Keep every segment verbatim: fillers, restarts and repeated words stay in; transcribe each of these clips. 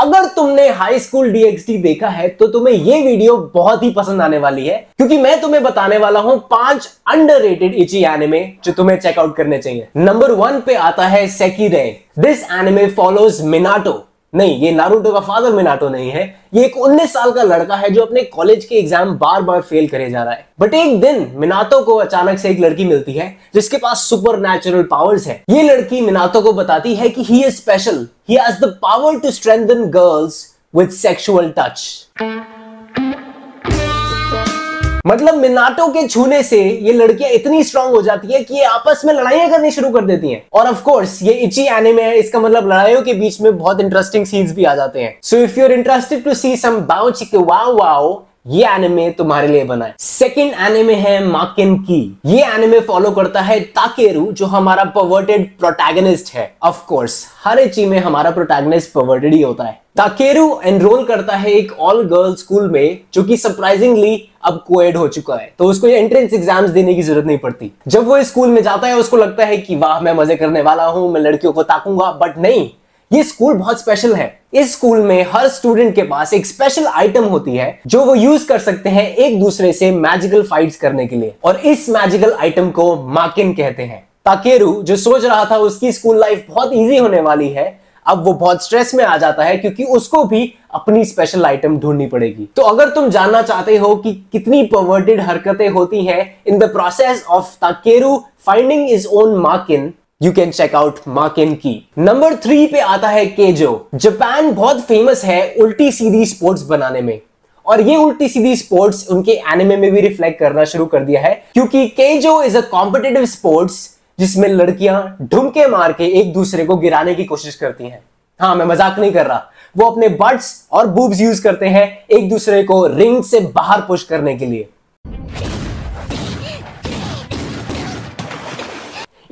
अगर तुमने high school DXD देखा है तो तुम्हें ये वीडियो बहुत ही पसंद आने वाली है, क्योंकि मैं तुम्हें बताने वाला हूं पांच अंडररेटेड इची एनिमे जो तुम्हें चेकआउट करने चाहिए। नंबर वन पे आता है Sekirei. This anime follows Minato. नहीं, ये नारुतो का फादर मिनाटो नहीं है, ये एक उन्नीस साल का लड़का है जो अपने कॉलेज के एग्जाम बार बार फेल करे जा रहा है। बट एक दिन मिनाटो को अचानक से एक लड़की मिलती है जिसके पास सुपर नेचुरल पावर्स है। ये लड़की मिनाटो को बताती है कि he is special, he has the power to strengthen girls with sexual touch. मतलब मिनाटो के छूने से ये लड़कियां इतनी स्ट्रांग हो जाती है कि ये आपस में लड़ाइयां करनी शुरू कर देती हैं। और ऑफ कोर्स ये इची एनिमे है, इसका मतलब लड़ाइयों के बीच में बहुत इंटरेस्टिंग सीन्स भी आ जाते हैं। So if you are interested to see some bouncy के वाओ वाओ, ये एनिमे तुम्हारे लिए बना है। सेकेंड एनिमे है माकेन की। ये एनिमे फॉलो करता है ताकेरू, जो हमारा परवर्टेड प्रोटैगनिस्ट है। ऑफ कोर्स हर इची में हमारा प्रोटैगनिस्ट परवर्टेड ही होता है। ताकेरू एनरोल करता है एक ऑल गर्ल स्कूल में जो कि सरप्राइजिंगली अब कोएड हो चुका है, तो उसको ये एंट्रेंस एग्जाम्स देने की जरूरत नहीं पड़ती। जब वो स्कूल में जाता है उसको लगता है कि वाह मैं मजे करने वाला हूँ, मैं लड़कियों को ताकूंगा। बट नहीं, ये स्कूल बहुत स्पेशल है। इस स्कूल में हर स्टूडेंट के पास एक स्पेशल आइटम होती है जो वो यूज कर सकते हैं एक दूसरे से मैजिकल फाइट्स करने के लिए, और इस मैजिकल आइटम को माकिन कहते हैं। ताकेरू जो सोच रहा था उसकी स्कूल लाइफ बहुत इजी होने वाली है, अब वो बहुत स्ट्रेस में आ जाता है क्योंकि उसको भी अपनी स्पेशल आइटम ढूंढनी पड़ेगी। तो अगर तुम जानना चाहते हो कि कितनी परवर्टेड हरकतें होती हैं in the process of Takeru finding his own Maken, You can check out Maken Ki। Number three पे आता है केजो। जापान बहुत फेमस है उल्टी सीधी स्पोर्ट्स बनाने में, और ये उल्टी सीधी स्पोर्ट्स उनके एनिमे में भी रिफ्लेक्ट करना शुरू कर दिया है, क्योंकि Keijo is a competitive sports जिसमें लड़कियां ढुमके मार के एक दूसरे को गिराने की कोशिश करती हैं। हाँ, मैं मजाक नहीं कर रहा। वो अपने बट्स और बूब्स यूज करते हैं एक दूसरे को रिंग से बाहर पुश करने के लिए।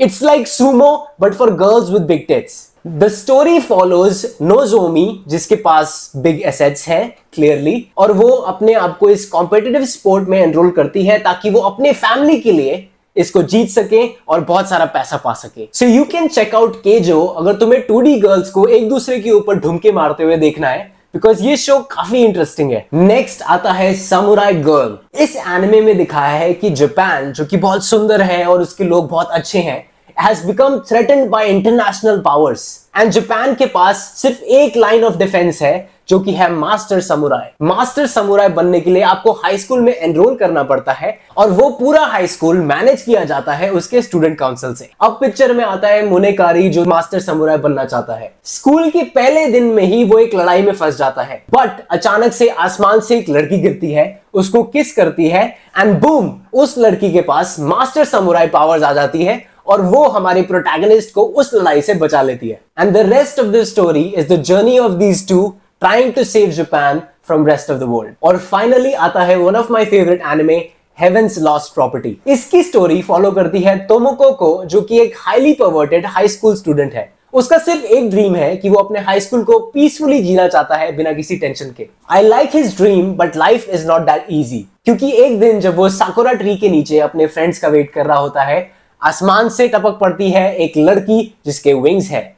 It's like sumo but for girls with big tits. The story follows Nozomi, जिसके पास big assets हैं clearly, और वो अपने आप को इस competitive sport में enroll करती है ताकि वो अपने family के लिए इसको जीत सके और बहुत सारा पैसा पा सके। So you can check out Keijo अगर तुम्हें टू डी girls को एक दूसरे के ऊपर ढुमके मारते हुए देखना है, बिकॉज ये शो काफी इंटरेस्टिंग है। नेक्स्ट आता है समुराई गर्ल। इस एनिमे में दिखाया है कि जापान जो कि बहुत सुंदर है और उसके लोग बहुत अच्छे हैं, has become threatened by international powers, and Japan के पास सिर्फ एक लाइन ऑफ डिफेंस है जो कि है मास्टर समुराई। मास्टर समुराई बनने के लिए आपको हाई स्कूल में एनरोल करना पड़ता है, और वो पूरा हाई स्कूल मैनेज किया जाता है उसके स्टूडेंट काउंसिल से। अब पिक्चर में आता है मुनेकारी जो मास्टर समुराई बनना चाहता है। स्कूल के पहले दिन में ही वो एक लड़ाई में फंस जाता है, बट अचानक से आसमान से एक लड़की गिरती है, उसको किस करती है, एंड बूम, उस लड़की के पास मास्टर समुराई पावर्स आ जाती है और वो हमारे प्रोटैगनिस्ट को उस लड़ाई से बचा लेती है। And the rest of the story is the journey of these two trying to save Japan from rest of the world। और finally आता है one of my favorite anime Heaven's Lost Property। इसकी स्टोरी फॉलो करती है Tomoko को, जो कि एक highly perverted high school student है। उसका सिर्फ एक ड्रीम है कि वो अपने हाई स्कूल को पीसफुली जीना चाहता है बिना किसी टेंशन के। I like his dream but life is not that easy, क्योंकि एक दिन जब वो साकुरा ट्री के नीचे अपने फ्रेंड्स का वेट कर रहा होता है, आसमान से टपक पड़ती है एक लड़की जिसके विंग्स है।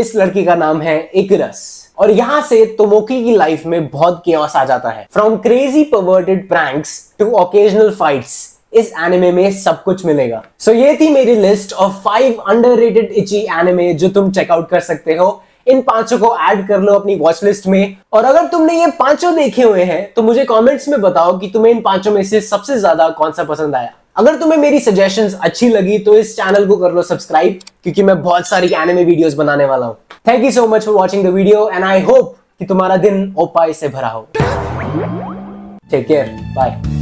इस लड़की का नाम है इकरस, और यहाँ से तोमोकी की लाइफ में बहुत केओस आ जाता है। From crazy perverted pranks to occasional fights, इस एनिमे में सब कुछ मिलेगा। सो so, ये थी मेरी list of five underrated ecchi anime जो तुम चेकआउट कर सकते हो। इन पांचों को ऐड कर लो अपनी वॉच लिस्ट में, और अगर तुमने ये पांचों देखे हुए हैं तो मुझे कॉमेंट्स में बताओ कि तुम्हें इन पांचों में से सबसे ज्यादा कौन सा पसंद आया। अगर तुम्हें मेरी सजेशंस अच्छी लगी तो इस चैनल को कर लो सब्सक्राइब, क्योंकि मैं बहुत सारी एनिमे वीडियोस बनाने वाला हूँ। Thank you so much for watching the video, and I hope कि तुम्हारा दिन ओपाई से भरा हो। Take care, bye.